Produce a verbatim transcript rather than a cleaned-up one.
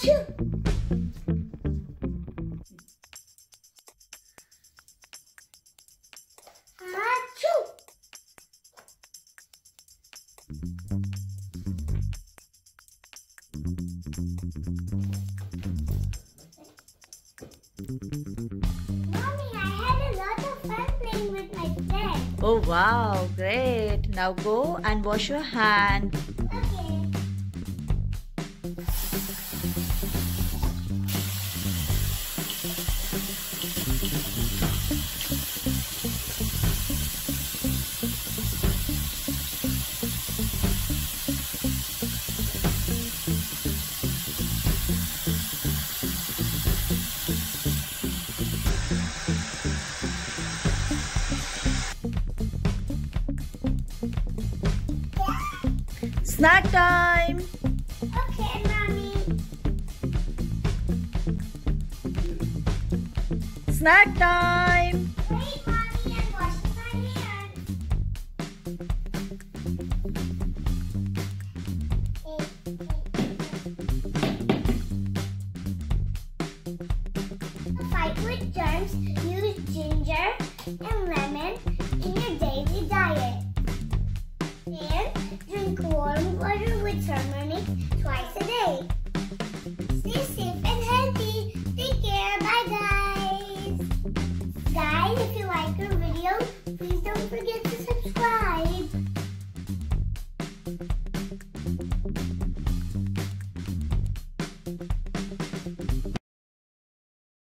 got you. Oh wow, great. Now go and wash your hands. Okay. Snack time! Okay, Mommy. Snack time!